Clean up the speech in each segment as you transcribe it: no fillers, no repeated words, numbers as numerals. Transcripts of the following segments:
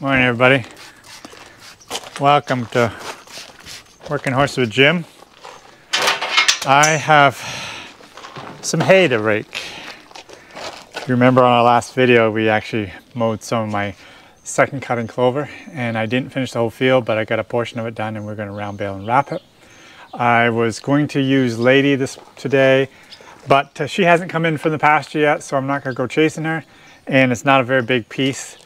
Morning, everybody. Welcome to Working Horses with Jim. I have some hay to rake. If you remember on our last video, we actually mowed some of my second cutting clover, and I didn't finish the whole field, but I got a portion of it done, and we're going to round bale and wrap it. I was going to use Lady today, but she hasn't come in from the pasture yet, so I'm not going to go chasing her, and it's not a very big piece.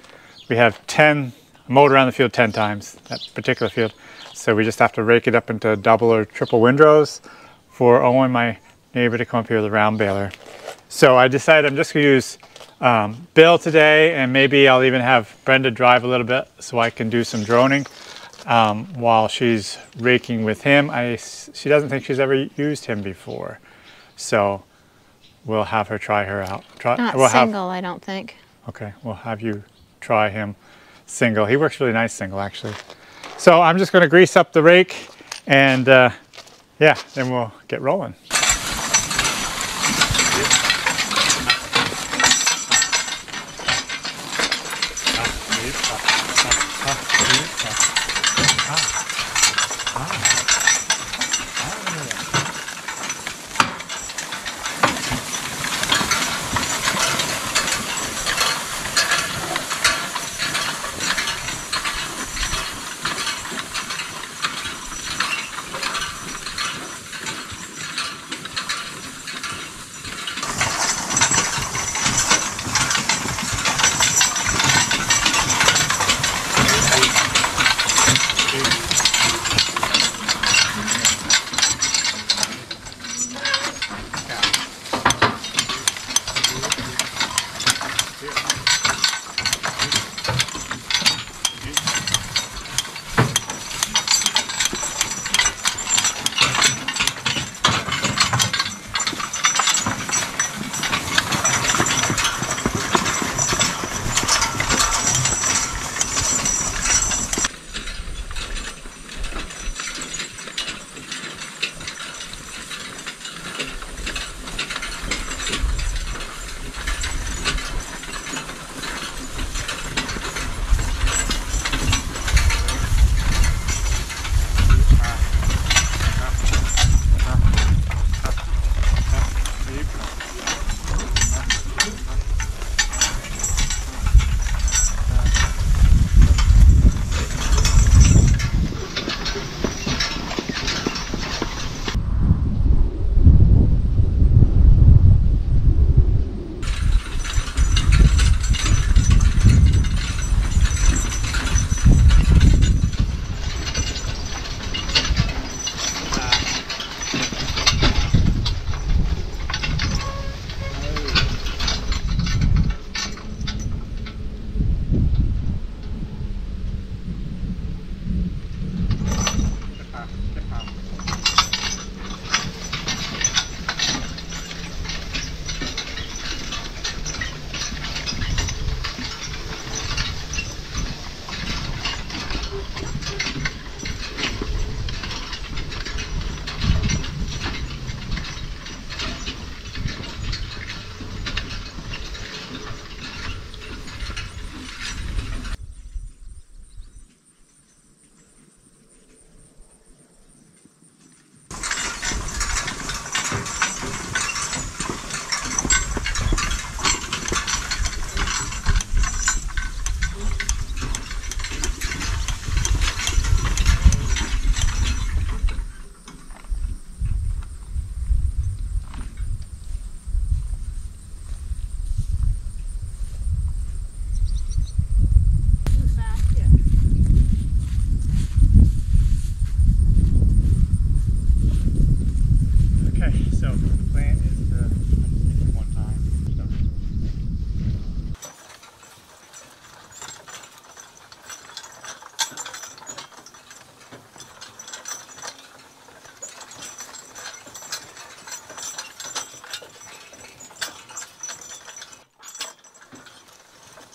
We have 10, mowed around the field 10 times, that particular field. So we just have to rake it up into double or triple windrows for Owen, my neighbor, to come up here with a round baler. So I decided I'm just gonna use Bill today, and maybe I'll even have Brenda drive a little bit so I can do some droning while she's raking with him. She doesn't think she's ever used him before. So we'll have her try her out. I don't think. Okay, we'll have you try him single. He works really nice single, actually. So I'm just going to grease up the rake, and yeah, then we'll get rolling.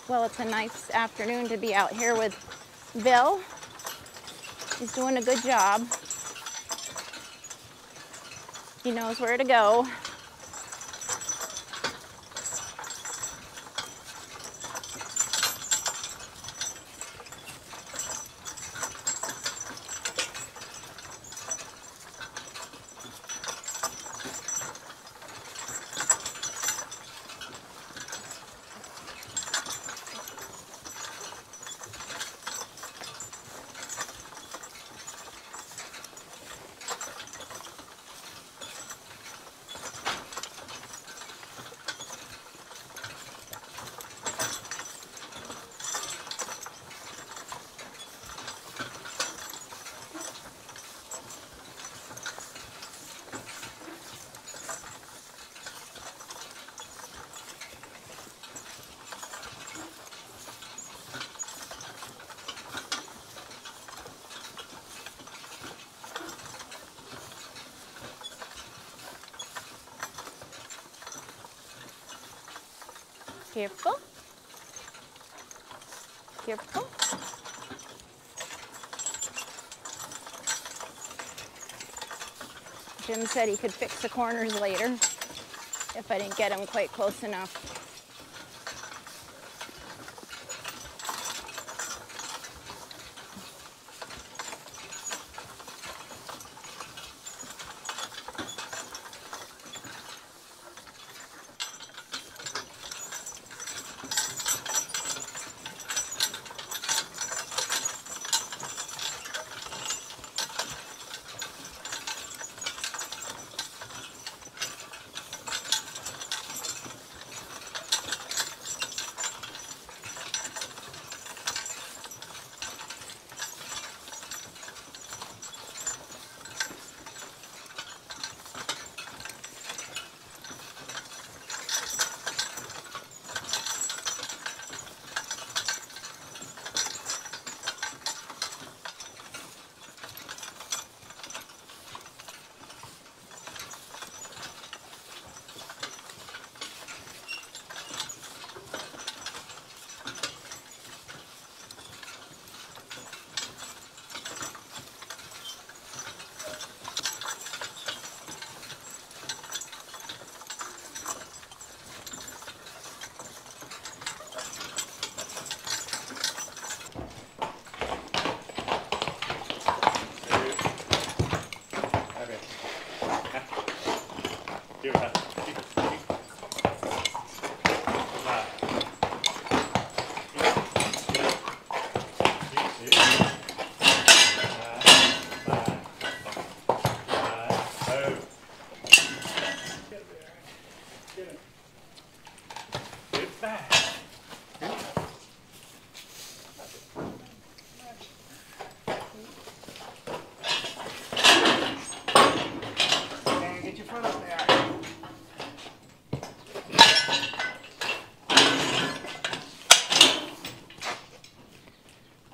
Well, it's a nice afternoon to be out here with Bill. He's doing a good job. He knows where to go. Careful. Careful. Jim said he could fix the corners later if I didn't get him quite close enough.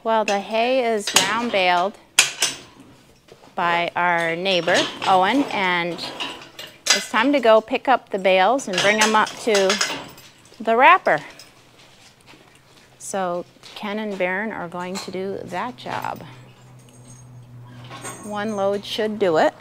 Well, the hay is round baled by our neighbor, Owen, and it's time to go pick up the bales and bring them up to the wrapper. So Ken and Baron are going to do that job. One load should do it.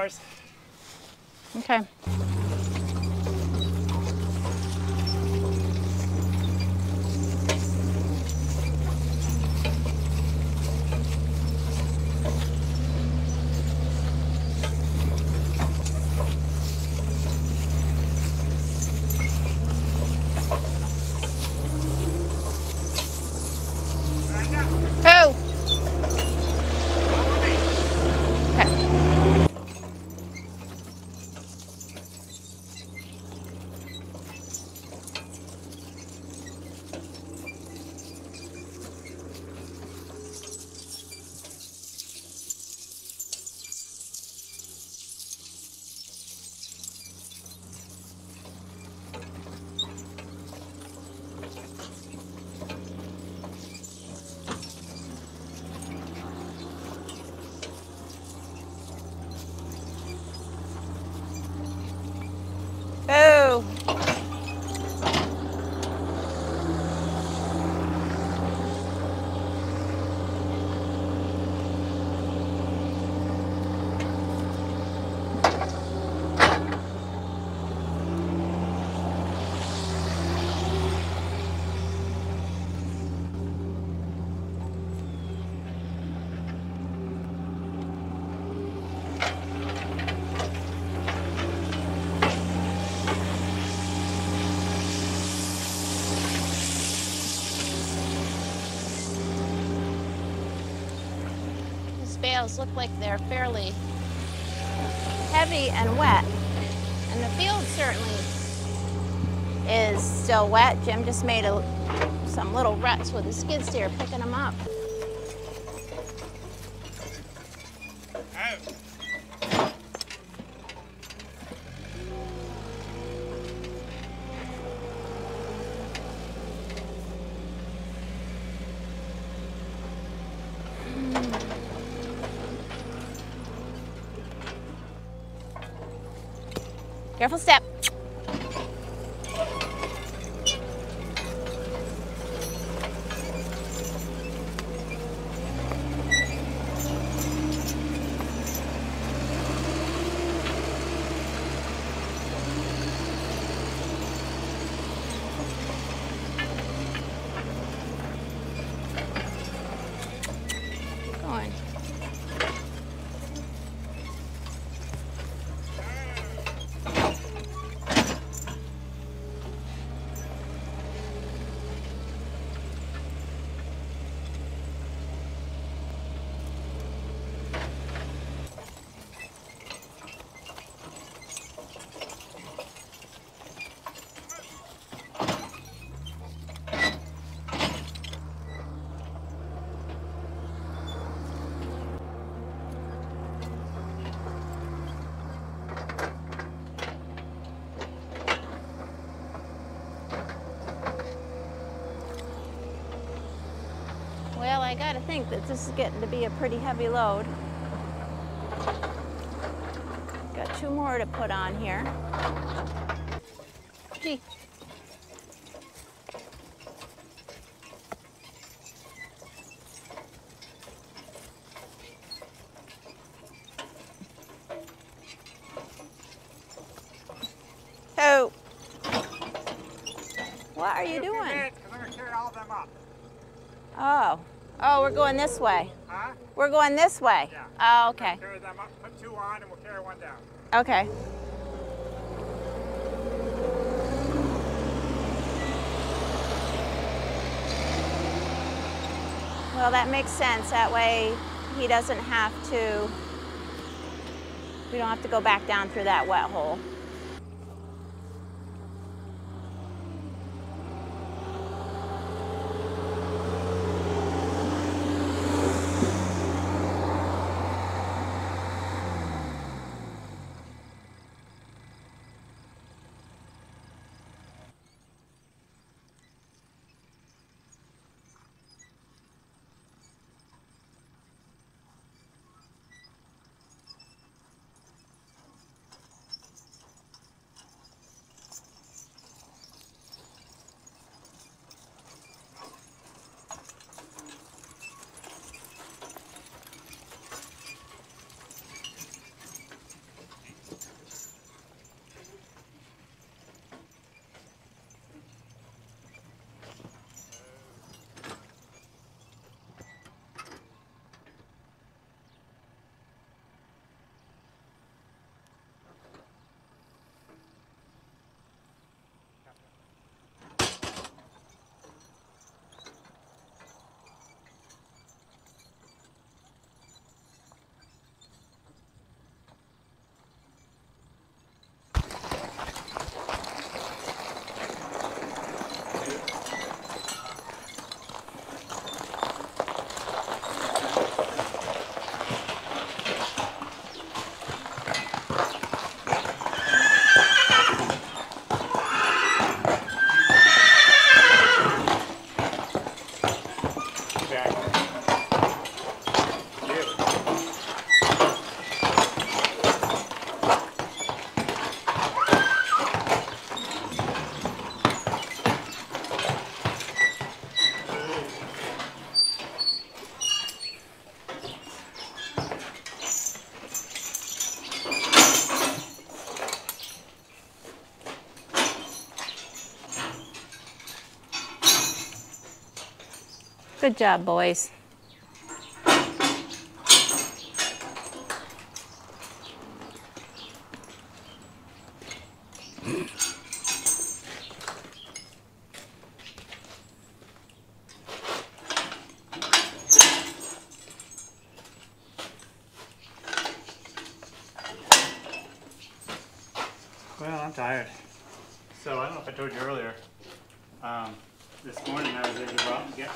yours. Okay. Look like they're fairly heavy and wet, and the field certainly is still wet. Jim just made some little ruts with the skid steer picking them up. Careful step. I gotta think that this is getting to be a pretty heavy load. Got two more to put on here. Gee. Oh. What are you doing? I'm gonna carry all of them up. Oh. Oh, we're going this way. Huh? We're going this way. Yeah. Oh, okay. We'll carry them up, put two on, and we'll carry one down. Okay. Well, that makes sense. That way he doesn't have to, we don't have to go back down through that wet hole. Good job, boys. Well, I'm tired. So I don't know if I told you earlier, this morning I was able to go out and get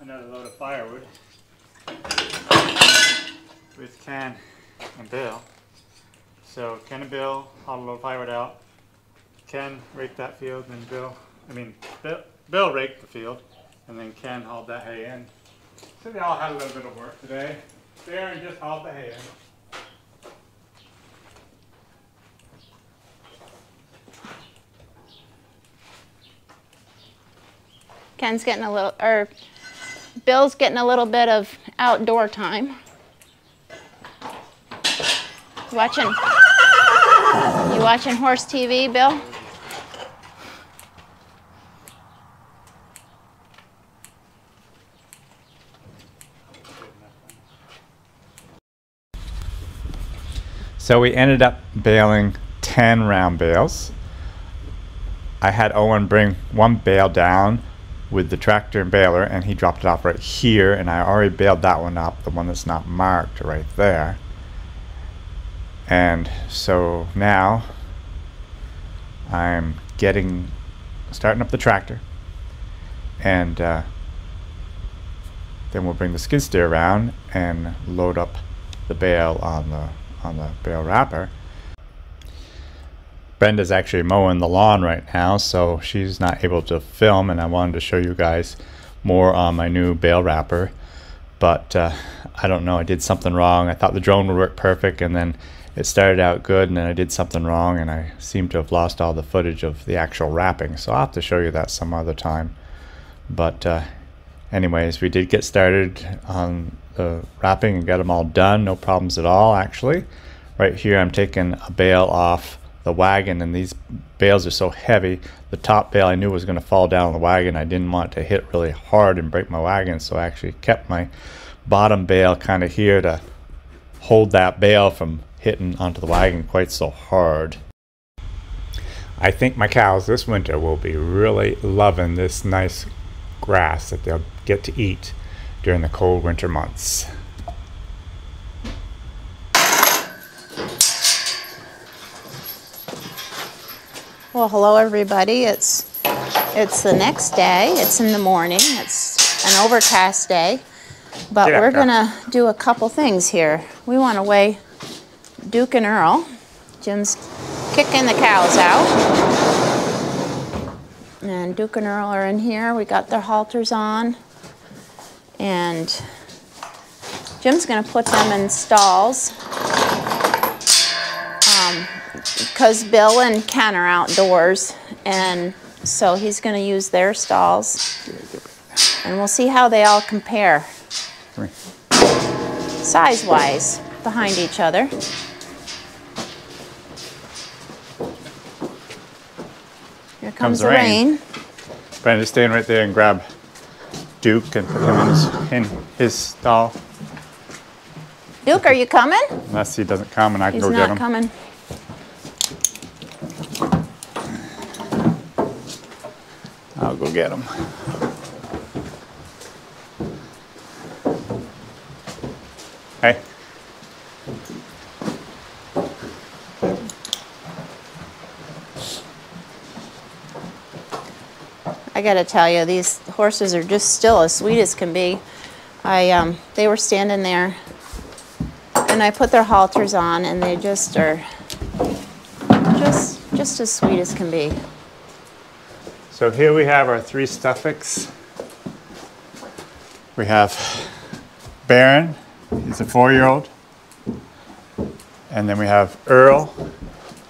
another load of firewood with Ken and Bill. So Ken and Bill hauled a load of firewood out. Ken raked that field, and Bill raked the field, and then Ken hauled that hay in. So they all had a little bit of work today. Baron just hauled the hay in. Ken's getting a little, or Bill's getting a little bit of outdoor time. You watching horse TV, Bill? So we ended up baling 10 round bales. I had Owen bring one bale down with the tractor and baler, and he dropped it off right here, and I already baled that one up, the one that's not marked right there. And so now I'm starting up the tractor, and then we'll bring the skid steer around and load up the bale on the bale wrapper. Brenda's actually mowing the lawn right now, so she's not able to film, and I wanted to show you guys more on my new bale wrapper, but I don't know, I did something wrong. I thought the drone would work perfect, and then it started out good, and then I did something wrong, and I seem to have lost all the footage of the actual wrapping, so I'll have to show you that some other time. But anyways, we did get started on the wrapping and got them all done, no problems at all actually. Right here I'm taking a bale off the wagon, and these bales are so heavy. The top bale I knew was going to fall down on the wagon. I didn't want it to hit really hard and break my wagon, so I actually kept my bottom bale kind of here to hold that bale from hitting onto the wagon quite so hard. I think my cows this winter will be really loving this nice grass that they'll get to eat during the cold winter months. Well, hello everybody. It's the next day. It's in the morning. It's an overcast day, but we're gonna do a couple things here. We want to weigh Duke and Earl. Jim's kicking the cows out, and Duke and Earl are in here. We got their halters on, and Jim's gonna put them in stalls. Because Bill and Ken are outdoors, and so he's going to use their stalls, and we'll see how they all compare size-wise behind each other. Here comes the rain. Brenda's staying right there and grab Duke and put him in his stall. Duke, are you coming? Unless he doesn't come, and I can go get him. He's not coming. I'll go get them. Hey. I gotta tell you, these horses are just still as sweet as can be. They were standing there, and I put their halters on, and they just are just as sweet as can be. So here we have our three Suffocks. We have Baron, he's a 4-year-old. And then we have Earl,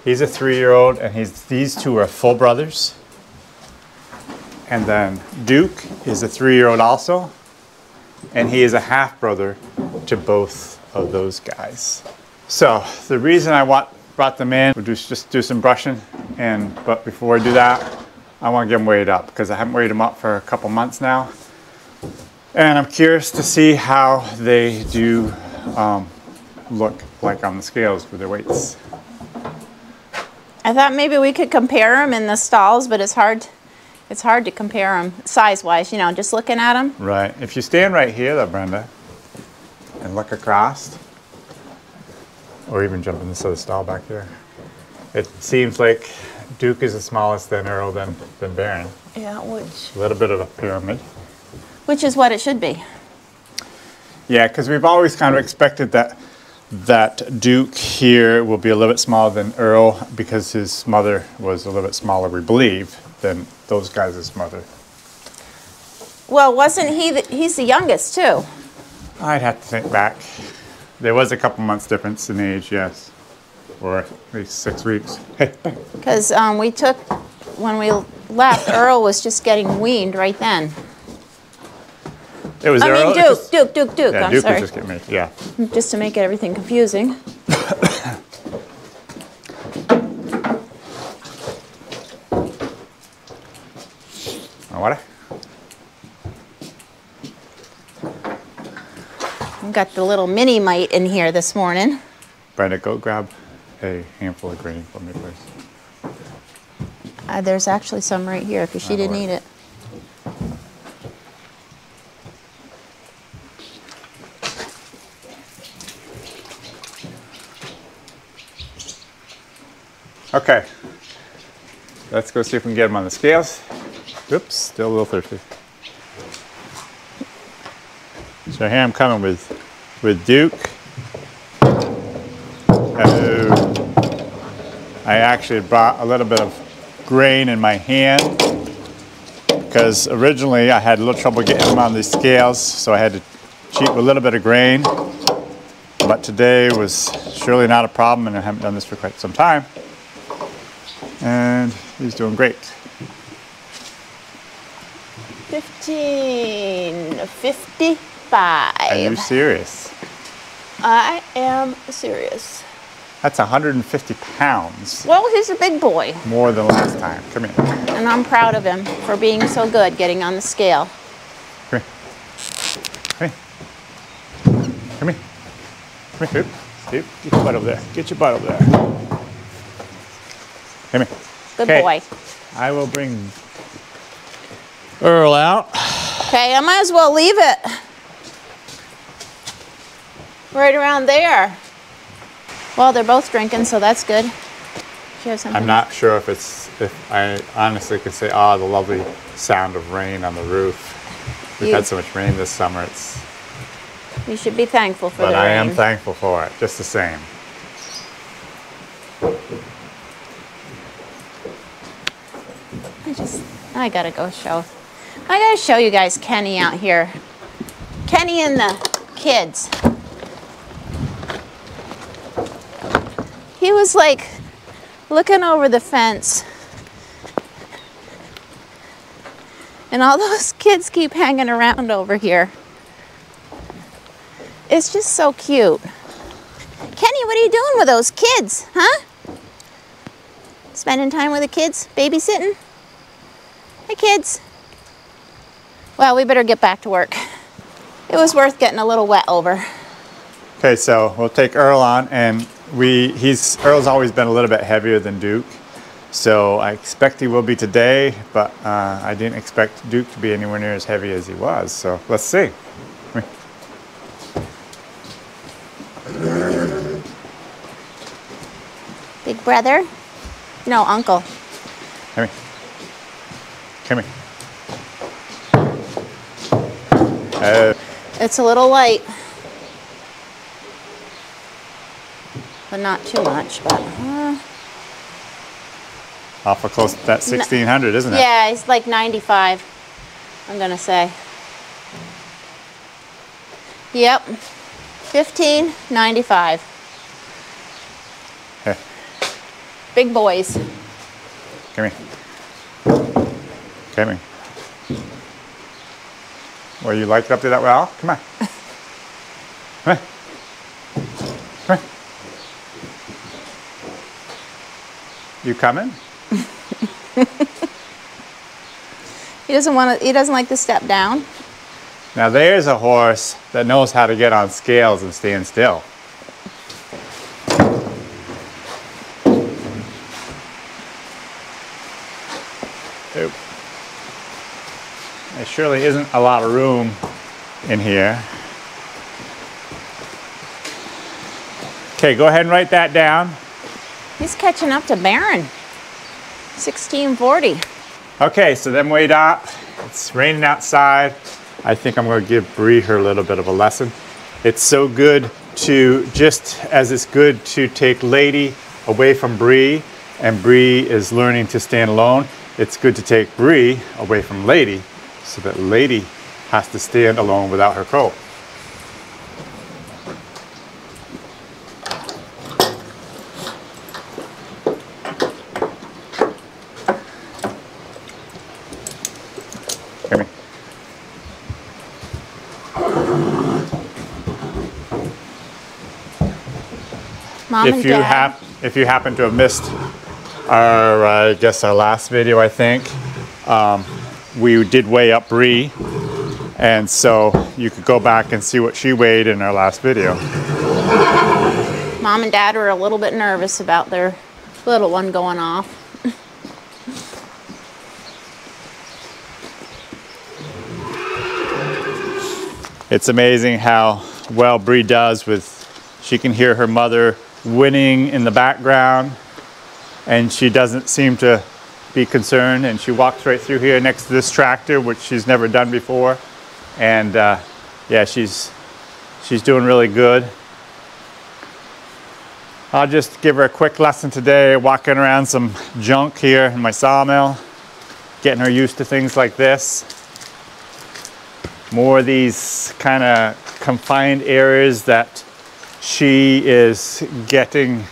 he's a 3-year-old, and these two are full brothers. And then Duke is a 3-year-old also, and he is a half-brother to both of those guys. So the reason I brought them in, we'll just do some brushing, but before I do that, I want to get them weighed up because I haven't weighed them up for a couple months now. And I'm curious to see how they do look like on the scales with their weights. I thought maybe we could compare them in the stalls, but it's hard to compare them size-wise, you know, just looking at them. Right. If you stand right here, though, Brenda, and look across, or even jump in this other stall back here, it seems like Duke is the smallest, then Earl, then Baron. Yeah, which... A little bit of a pyramid. Which is what it should be. Yeah, because we've always kind of expected that Duke here will be a little bit smaller than Earl because his mother was a little bit smaller, we believe, than those guys' mother. Well, wasn't he? He's the youngest, too. I'd have to think back. There was a couple months difference in age, yes, or at least 6 weeks. Because when we left, Earl was just getting weaned right then. It was Earl. I mean, Duke. Yeah, I'm sorry. Duke was just getting weaned. Yeah. Just to make everything confusing. Water. I've got the little mini mite in here this morning. Brenda, go grab a handful of grain for me, please. There's actually some right here because she didn't eat it. Okay, let's go see if we can get them on the scales. Oops, still a little thirsty. So here I'm coming with Duke. I actually brought a little bit of grain in my hand because originally I had a little trouble getting them on these scales, so I had to cheat with a little bit of grain. But today was surely not a problem, and I haven't done this for quite some time. And he's doing great. 1555. Are you serious? I am serious. That's 150 pounds. Well, he's a big boy. More than last time. Come here. And I'm proud of him for being so good getting on the scale. Come here. Come here. Come here. Come here. Dude, get your butt over there. Get your butt over there. Come here. Good boy. I will bring Earl out. Okay, I might as well leave it right around there. Well, they're both drinking, so that's good. You have something? I'm not sure if I honestly could say, oh, the lovely sound of rain on the roof. We've had so much rain this summer. You should be thankful for that. But I am thankful for it, just the same. I gotta go show. I gotta show you guys Kenny out here. Kenny and the kids. He was like looking over the fence. And all those kids keep hanging around over here. It's just so cute. Kenny, what are you doing with those kids, huh? Spending time with the kids, babysitting? Hey kids. Well, we better get back to work. It was worth getting a little wet over. Okay, so we'll take Earl on, and Earl's always been a little bit heavier than Duke, so I expect he will be today, but I didn't expect Duke to be anywhere near as heavy as he was, so let's see. Big brother? No, uncle. Come here. Come here. It's a little light, but not too much. But awful close to that 1600, isn't it? Yeah, it's like 95. I'm gonna say. Yep, 1595. Hey. Big boys. Come here. Well, you liked it up there that well? Come on. Come on. Come on. You coming? He doesn't want to. He doesn't like to step down. Now there's a horse that knows how to get on scales and stand still. Oop. There surely isn't a lot of room in here. Okay, go ahead and write that down. He's catching up to Baron. 1640. Okay, so then wait up. It's raining outside. I think I'm going to give Bree her little bit of a lesson. It's so good to, just as it's good to take Lady away from Bree, and Bree is learning to stand alone, it's good to take Bree away from Lady so that Lady has to stand alone without her coat. If you happen to have missed our, I guess our last video, I think, we did weigh up Bree, and so you could go back and see what she weighed in our last video. Mom and Dad were a little bit nervous about their little one going off. It's amazing how well Bree does with, she can hear her mother winning in the background, and she doesn't seem to be concerned, and she walks right through here next to this tractor, which she's never done before, and yeah, she's doing really good. I'll just give her a quick lesson today, walking around some junk here in my sawmill, getting her used to things like this, more of these kind of confined areas that she is getting,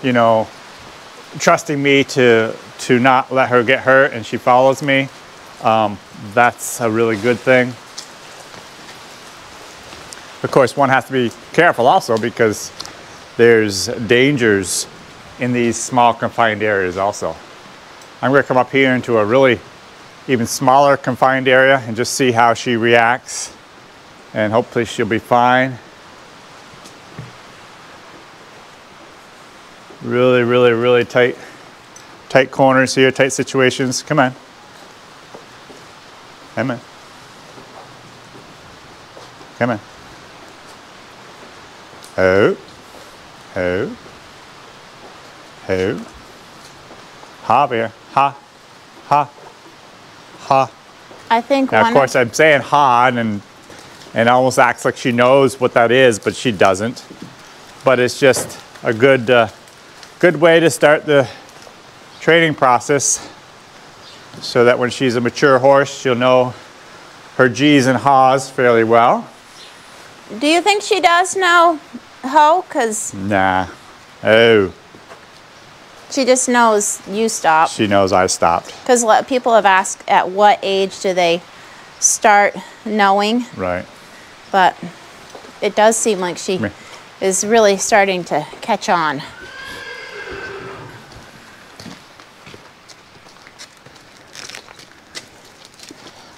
you know, trusting me to not let her get hurt, and she follows me. That's a really good thing. Of course, one has to be careful also because there's dangers in these small confined areas also. I'm going to come up here into a really even smaller confined area and just see how she reacts, and hopefully she'll be fine. Really, really, really tight corners here, tight situations. Come on. Come on. Come on. Oh. Oh. Oh. Ha bear. Ha. Ha. Ha. I think now, of course, I'm saying ha and almost acts like she knows what that is, but she doesn't. But it's just a good... good way to start the training process so that when she's a mature horse, she'll know her G's and ha's fairly well. Do you think she does know ho? Cause nah. Oh. She just knows you stopped. She knows I stopped. Because people have asked at what age do they start knowing. Right. But it does seem like she is really starting to catch on.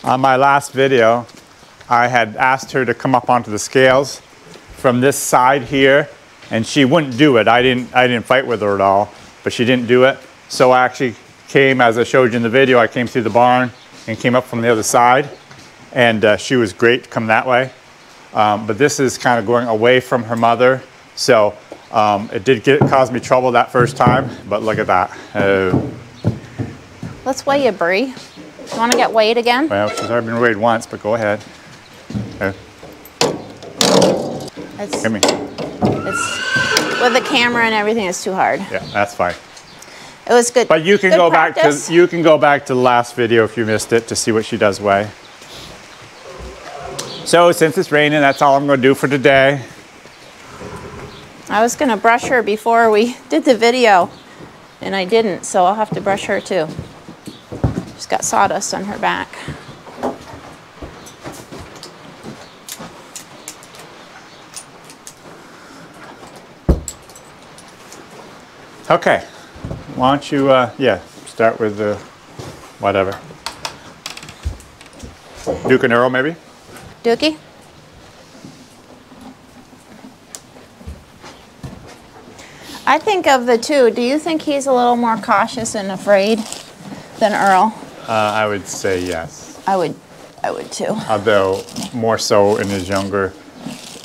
On my last video, I had asked her to come up onto the scales from this side here, and she wouldn't do it. I didn't fight with her at all, but she didn't do it. So I actually came, as I showed you in the video, I came through the barn and came up from the other side, and she was great to come that way. But this is kind of going away from her mother, so it did cause me trouble that first time, but look at that. Let's weigh you, Bree. You want to get weighed again? Well, she's already been weighed once, but go ahead. Okay. Give me. It's, with the camera and everything, it's too hard. Yeah, that's fine. It was good. But you can go practice. You can go back to the last video if you missed it to see what she does weigh. So since it's raining, that's all I'm going to do for today. I was going to brush her before we did the video, and I didn't, so I'll have to brush her too. She's got sawdust on her back. Okay, why don't you, yeah, start with the whatever. Duke and Earl, maybe? Dookie? I think of the two, do you think he's a little more cautious and afraid than Earl? I would say yes. I would too. Although more so in his younger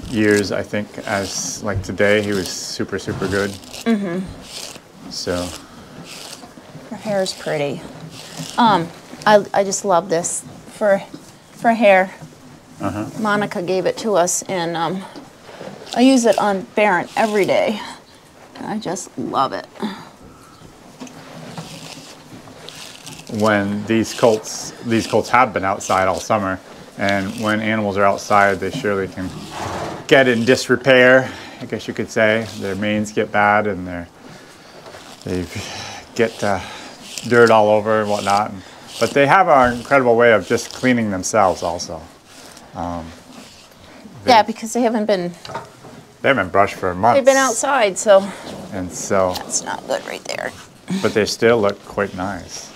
years, I think, as like today, he was super, super good. Mm-hmm. So. Her hair's pretty. I just love this for hair. Uh-huh. Monica gave it to us, and I use it on Baron every day. I just love it. When these colts have been outside all summer, and when animals are outside, they surely can get in disrepair, I guess you could say. Their manes get bad, and they get dirt all over and whatnot. But they have an incredible way of just cleaning themselves also. Yeah, because they haven't been brushed for months. They've been outside, so. And so. That's not good right there. But they still look quite nice.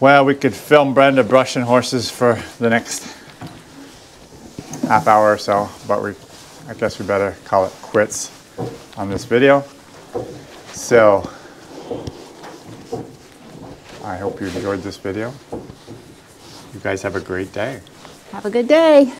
Well, we could film Brenda brushing horses for the next half hour or so, but I guess we better call it quits on this video. So. I hope you enjoyed this video. You guys have a great day. Have a good day.